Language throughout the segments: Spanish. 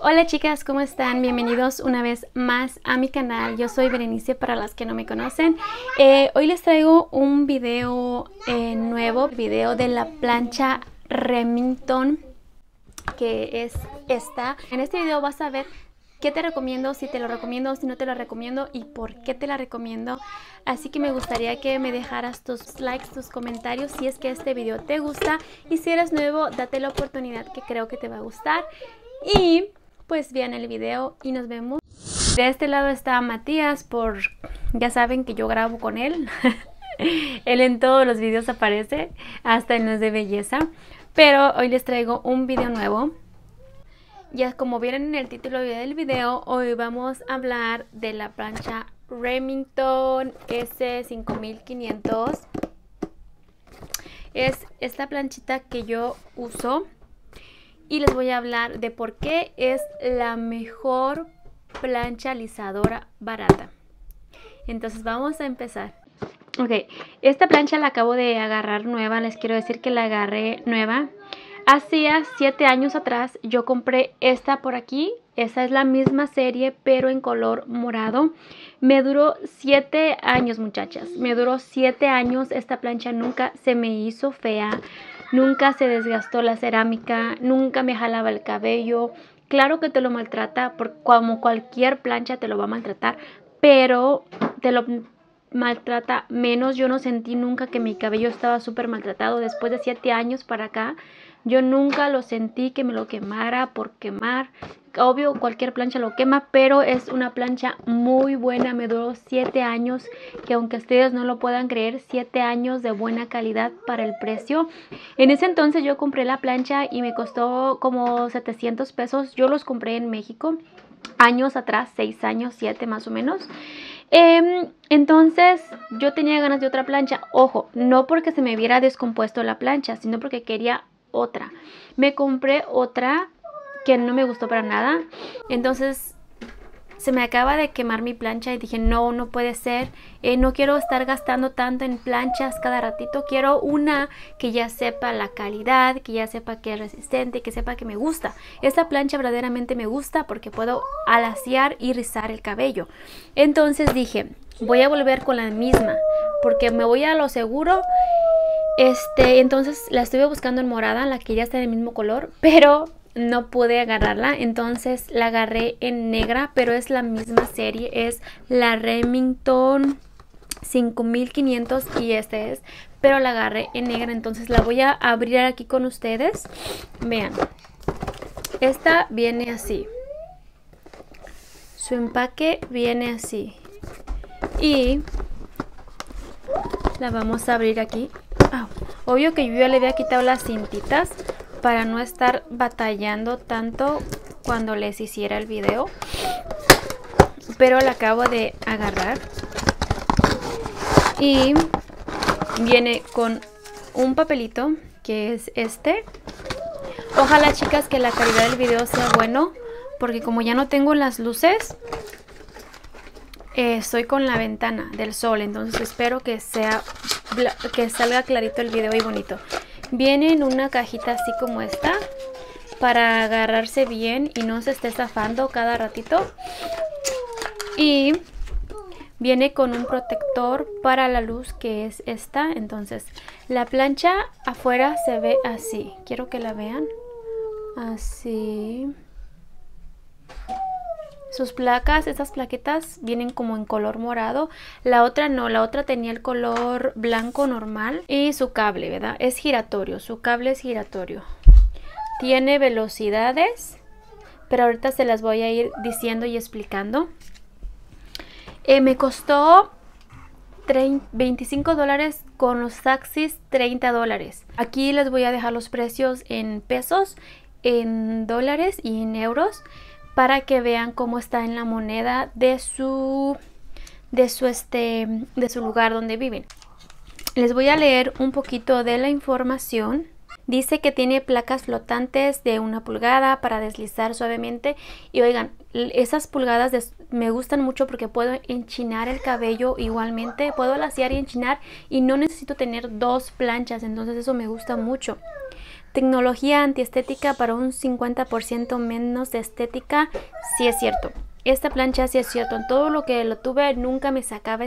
Hola chicas, ¿cómo están? Bienvenidos una vez más a mi canal. Yo soy Berenice para las que no me conocen. Hoy les traigo un video nuevo, video de la plancha Remington, que es esta. En este video vas a ver qué te recomiendo, si te lo recomiendo, si no te lo recomiendo y por qué te la recomiendo. Así que me gustaría que me dejaras tus likes, tus comentarios si es que este video te gusta. Y si eres nuevo, date la oportunidad que creo que te va a gustar. Y pues vean el video y nos vemos. De este lado está Matías, ya saben que yo grabo con él. Él en todos los videos aparece, hasta en los de belleza. Pero hoy les traigo un video nuevo. Ya como vieron en el título del video, hoy vamos a hablar de la plancha Remington S5500. Es esta planchita que yo uso. Y les voy a hablar de por qué es la mejor plancha alisadora barata. Entonces vamos a empezar. Ok, esta plancha la acabo de agarrar nueva. Les quiero decir que la agarré nueva. Hacía 7 años atrás yo compré esta por aquí. Esa es la misma serie pero en color morado. Me duró 7 años, muchachas. Me duró 7 años. Esta plancha nunca se me hizo fea. Nunca se desgastó la cerámica, nunca me jalaba el cabello. Claro que te lo maltrata, porque como cualquier plancha te lo va a maltratar, pero te lo maltrata menos. Yo no sentí nunca que mi cabello estaba súper maltratado. Después de 7 años para acá, yo nunca lo sentí que me lo quemara por quemar. Obvio, cualquier plancha lo quema, pero es una plancha muy buena. Me duró 7 años, que aunque ustedes no lo puedan creer, 7 años de buena calidad para el precio. En ese entonces yo compré la plancha y me costó como 700 pesos. Yo los compré en México años atrás, 6 años, 7 más o menos. Entonces yo tenía ganas de otra plancha. Ojo, no porque se me hubiera descompuesto la plancha, sino porque quería otra. Me compré otra que no me gustó para nada. Entonces se me acaba de quemar mi plancha y dije no puede ser, no quiero estar gastando tanto en planchas cada ratito. Quiero una que ya sepa la calidad, que ya sepa que es resistente, que sepa que me gusta. Esta plancha verdaderamente me gusta porque puedo alaciar y rizar el cabello. Entonces dije, voy a volver con la misma porque me voy a lo seguro. Entonces la estuve buscando en morada, la que ya está en el mismo color, pero no pude agarrarla. Entonces la agarré en negra, pero es la misma serie, es la Remington 5500 y este es, pero la agarré en negra. Entonces la voy a abrir aquí con ustedes. Vean, esta viene así, su empaque viene así y la vamos a abrir aquí. Obvio que yo ya le había quitado las cintitas para no estar batallando tanto cuando les hiciera el video, pero la acabo de agarrar y viene con un papelito que es este. Ojalá chicas que la calidad del video sea bueno, porque como ya no tengo las luces, estoy con la ventana del sol, entonces espero que salga clarito el video y bonito. Viene en una cajita así como esta, para agarrarse bien y no se esté zafando cada ratito. Y viene con un protector para la luz que es esta. Entonces la plancha afuera se ve así. Quiero que la vean. Así. Sus placas, estas plaquetas vienen como en color morado. La otra no, la otra tenía el color blanco normal. Y su cable, ¿verdad? Es giratorio, su cable es giratorio. Tiene velocidades, pero ahorita se las voy a ir diciendo y explicando. Me costó $25 con los taxis, $30. Aquí les voy a dejar los precios en pesos, en dólares y en euros, para que vean cómo está en la moneda de su lugar donde viven. Les voy a leer un poquito de la información. Dice que tiene placas flotantes de 1 pulgada para deslizar suavemente. Y oigan, esas pulgadas me gustan mucho porque puedo enchinar el cabello igualmente. Puedo laciar y enchinar y no necesito tener 2 planchas. Entonces eso me gusta mucho. Tecnología antiestética para un 50% menos de estética. Sí es cierto. Esta plancha sí es cierto. En todo lo que lo tuve nunca me sacaba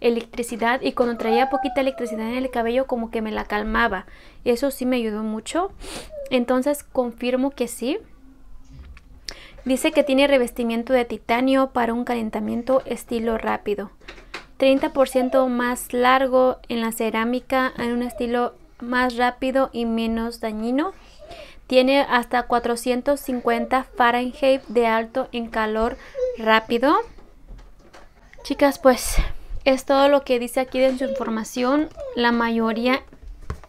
electricidad. Y cuando traía poquita electricidad en el cabello como que me la calmaba. Eso sí me ayudó mucho. Entonces confirmo que sí. Dice que tiene revestimiento de titanio para un calentamiento estilo rápido. 30% más largo en la cerámica en un estilo más rápido y menos dañino. Tiene hasta 450 Fahrenheit de alto en calor rápido. Chicas, pues es todo lo que dice aquí de su información. La mayoría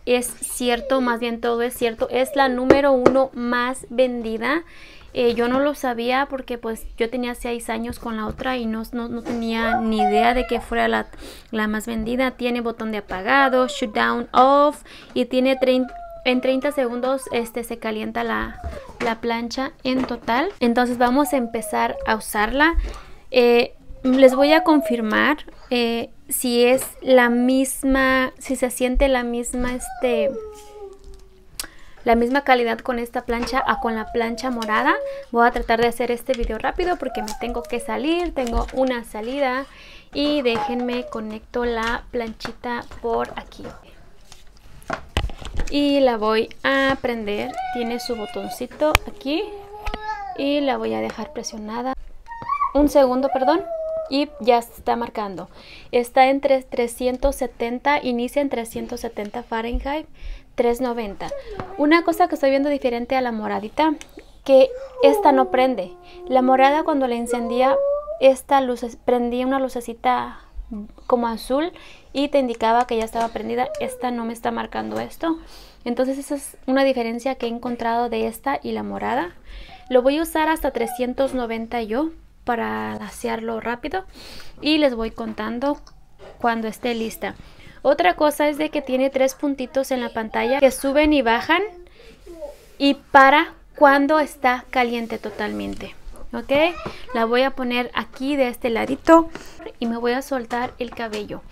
es cierto, más bien todo es cierto. Es la número 1 más vendida. Yo no lo sabía porque pues yo tenía 6 años con la otra y no tenía ni idea de que fuera la más vendida. Tiene botón de apagado, shutdown off, y tiene en 30 segundos se calienta la plancha en total. Entonces vamos a empezar a usarla. Les voy a confirmar si es la misma, si se siente la misma la misma calidad con esta plancha a con la plancha morada. Voy a tratar de hacer este video rápido porque me tengo que salir. Tengo una salida. Y déjenme conecto la planchita por aquí. Y la voy a prender. Tiene su botoncito aquí. Y la voy a dejar presionada. Un segundo, perdón. Y ya se está marcando. Está en 370. Inicia en 370 Fahrenheit. 390. Una cosa que estoy viendo diferente a la moradita, que esta no prende. La morada cuando la encendía, esta luz prendía una lucecita como azul y te indicaba que ya estaba prendida. Esta no me está marcando esto. Entonces esa es una diferencia que he encontrado de esta y la morada. Lo voy a usar hasta 390 yo para asearlo rápido y les voy contando cuando esté lista. Otra cosa es de que tiene 3 puntitos en la pantalla que suben y bajan y para cuando está caliente totalmente. ¿Ok? La voy a poner aquí de este ladito y me voy a soltar el cabello.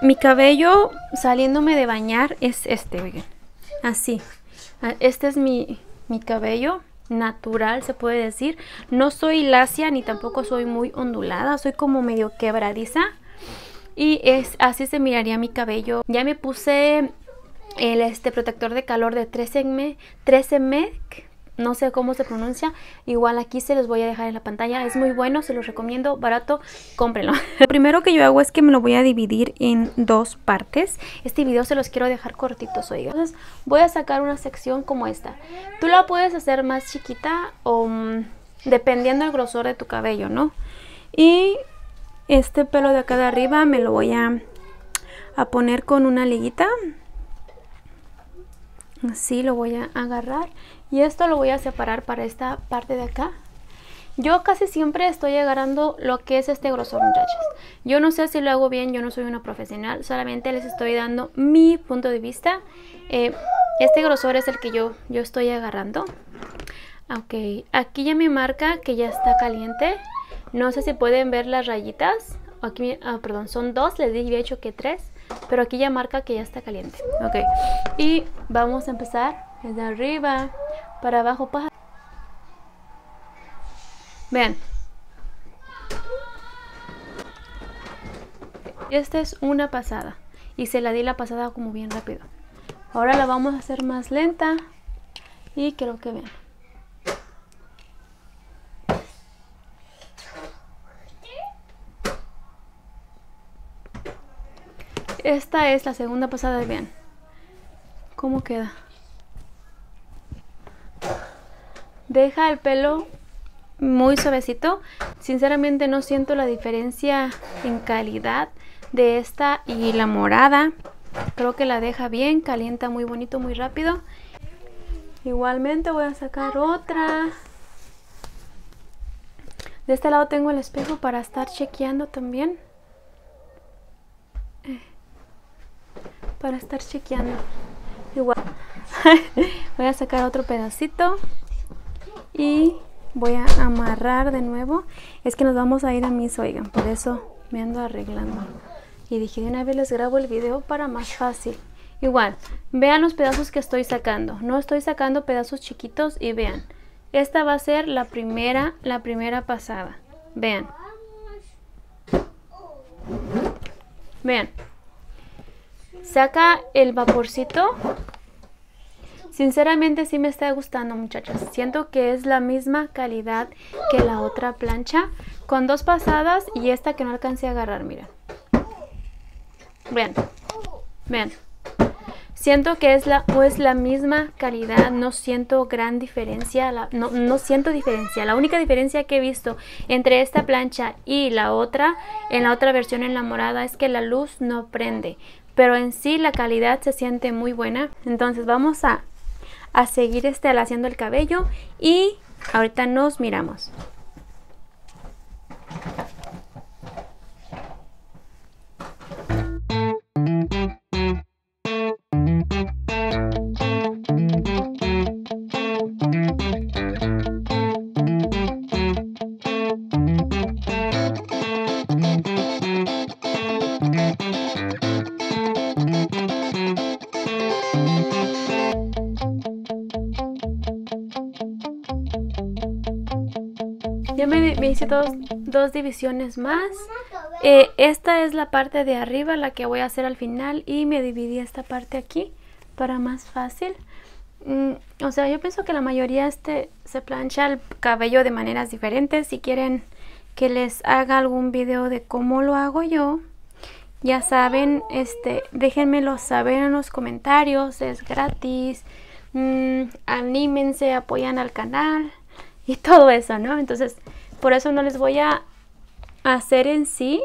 Mi cabello saliéndome de bañar es oigan, así. Este es mi cabello natural, se puede decir. No soy lacia ni tampoco soy muy ondulada, soy como medio quebradiza. Y así se miraría mi cabello. Ya me puse el protector de calor de Tresemme, no sé cómo se pronuncia. Igual aquí se los voy a dejar en la pantalla. Es muy bueno, se los recomiendo, barato, cómprenlo. Lo primero que yo hago es que me lo voy a dividir en 2 partes. Este video se los quiero dejar cortitos, oigan. Entonces voy a sacar una sección como esta. Tú la puedes hacer más chiquita o dependiendo del grosor de tu cabello, ¿no? Y este pelo de acá de arriba me lo voy a poner con una liguita. Así lo voy a agarrar. Y esto lo voy a separar para esta parte de acá. Yo casi siempre estoy agarrando lo que es grosor, muchachas. Yo no sé si lo hago bien, yo no soy una profesional. Solamente les estoy dando mi punto de vista. Este grosor es el que yo estoy agarrando. Ok, aquí ya me marca que ya está caliente. No sé si pueden ver las rayitas. Aquí, perdón, son 2, les dije hecho que 3. Pero aquí ya marca que ya está caliente. Ok. Y vamos a empezar desde arriba para abajo. Vean. Esta es una pasada. Y se la di la pasada como bien rápido. Ahora la vamos a hacer más lenta. Y creo que vean. Esta es la segunda pasada, vean cómo queda. Deja el pelo muy suavecito. Sinceramente no siento la diferencia en calidad de esta y la morada. Creo que la deja bien, calienta muy bonito, muy rápido. Igualmente voy a sacar otra. De este lado tengo el espejo para estar chequeando también. Igual voy a sacar otro pedacito y voy a amarrar de nuevo. Es que nos vamos a ir a misa, oigan, por eso me ando arreglando. Y dije de una vez les grabo el video para más fácil. Igual, vean los pedazos que estoy sacando. No estoy sacando pedazos chiquitos y vean. Esta va a ser la primera pasada. Vean. Vean. Saca el vaporcito. Sinceramente sí me está gustando, muchachas. Siento que es la misma calidad que la otra plancha. Con dos pasadas y esta que no alcancé a agarrar, miren. Vean. Vean. Siento que es la misma calidad, no siento gran diferencia, no siento diferencia. La única diferencia que he visto entre esta plancha y la otra, en la otra versión, en la morada, es que la luz no prende. Pero en sí la calidad se siente muy buena. Entonces vamos a seguir haciendo el cabello y ahorita nos miramos. Me hice dos divisiones más. Esta es la parte de arriba, la que voy a hacer al final, y me dividí esta parte aquí para más fácil. O sea, yo pienso que la mayoría se plancha el cabello de maneras diferentes. Si quieren que les haga algún video de cómo lo hago yo, ya saben, déjenmelo saber en los comentarios. Es gratis. Anímense, apoyan al canal y todo eso, ¿no? Entonces, por eso no les voy a hacer en sí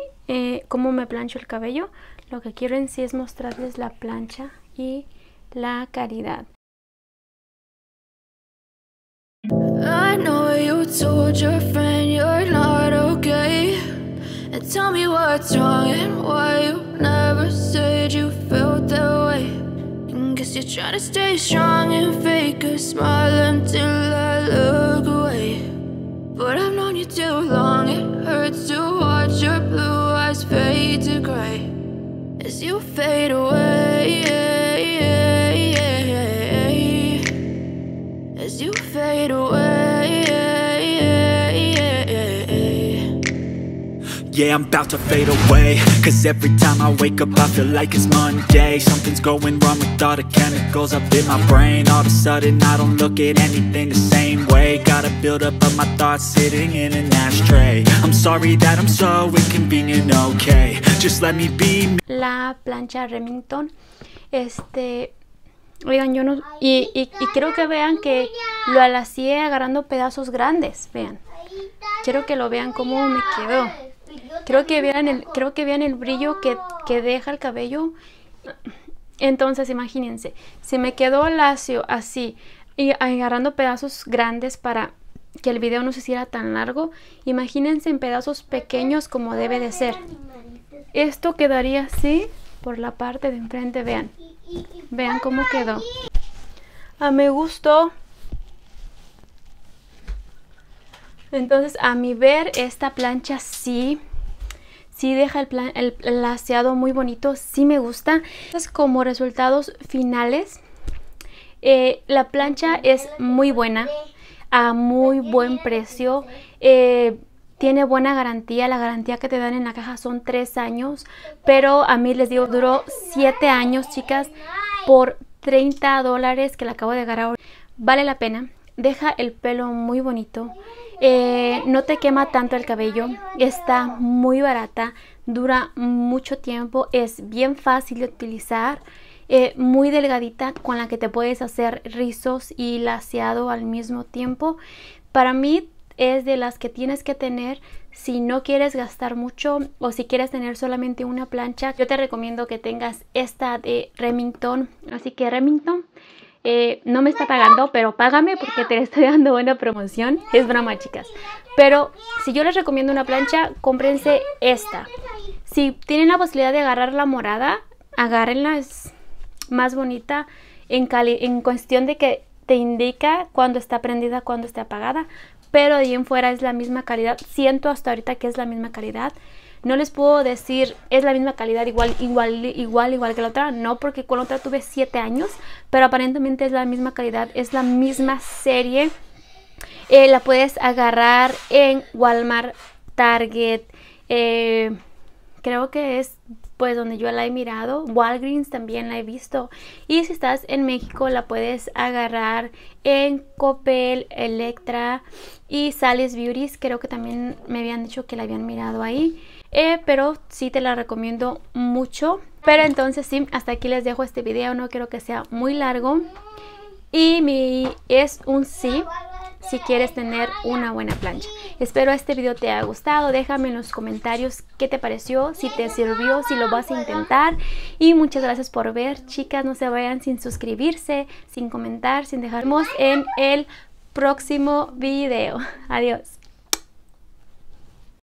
cómo me plancho el cabello. Lo que quiero en sí es mostrarles la plancha y la calidad. I know you told your friend you're not okay. And tell me what's wrong and why you never said you felt that way. And guess you're trying to stay strong and fake a smile until I look away. But I've known you too long, it hurts to watch your blue eyes fade to gray as you fade away, as you fade away. Yeah, I'm about to fade away. Cause every time I wake up I feel like it's Monday. Something's going wrong with all the chemicals up in my brain. All of a sudden I don't look at anything the same way. Gotta build up of my thoughts sitting in an ashtray. I'm sorry that I'm so inconvenient, okay. Just let me be me. La plancha Remington. Oigan, yo no... Y quiero que vean que lo alacié agarrando pedazos grandes. Vean. Quiero que lo vean cómo me quedó. Creo que vean el brillo que deja el cabello. Entonces imagínense, se me quedó lacio así y agarrando pedazos grandes para que el video no se hiciera tan largo. Imagínense en pedazos pequeños como debe de ser. Esto quedaría así por la parte de enfrente. Vean, vean cómo quedó. Me gustó. Entonces, a mi ver, esta plancha sí deja el laceado muy bonito, sí me gusta. Entonces, como resultados finales, la plancha es muy buena, a muy buen precio, tiene buena garantía. La garantía que te dan en la caja son 3 años, pero a mí les digo, duró 7 años, chicas, por $30 que la acabo de agarrar. Vale la pena. Deja el pelo muy bonito, no te quema tanto el cabello, está muy barata, dura mucho tiempo, es bien fácil de utilizar, muy delgadita, con la que te puedes hacer rizos y laceado al mismo tiempo. Para mí es de las que tienes que tener si no quieres gastar mucho o si quieres tener solamente una plancha. Yo te recomiendo que tengas esta de Remington, así que Remington... no me está pagando, pero págame porque te estoy dando buena promoción. Es broma, chicas. Pero si yo les recomiendo una plancha, cómprense esta. Si tienen la posibilidad de agarrar la morada, agárrenla. Es más bonita en cuestión de que te indica cuando está prendida, cuando está apagada. Pero de ahí en fuera es la misma calidad. Siento hasta ahorita que es la misma calidad. No les puedo decir es la misma calidad igual que la otra, no, porque con la otra tuve 7 años, pero aparentemente es la misma calidad, es la misma serie. La puedes agarrar en Walmart, Target, creo que es pues donde yo la he mirado, Walgreens también la he visto, y si estás en México la puedes agarrar en Coppel, Electra y Sally's Beauties, creo que también me habían dicho que la habían mirado ahí, pero sí te la recomiendo mucho. Pero entonces sí, hasta aquí les dejo este video, no quiero que sea muy largo, y es un sí si quieres tener una buena plancha. Espero este video te haya gustado, déjame en los comentarios qué te pareció, si te sirvió, si lo vas a intentar, y muchas gracias por ver, chicas. No se vayan sin suscribirse, sin comentar, sin dejarnos en el próximo video. Adiós.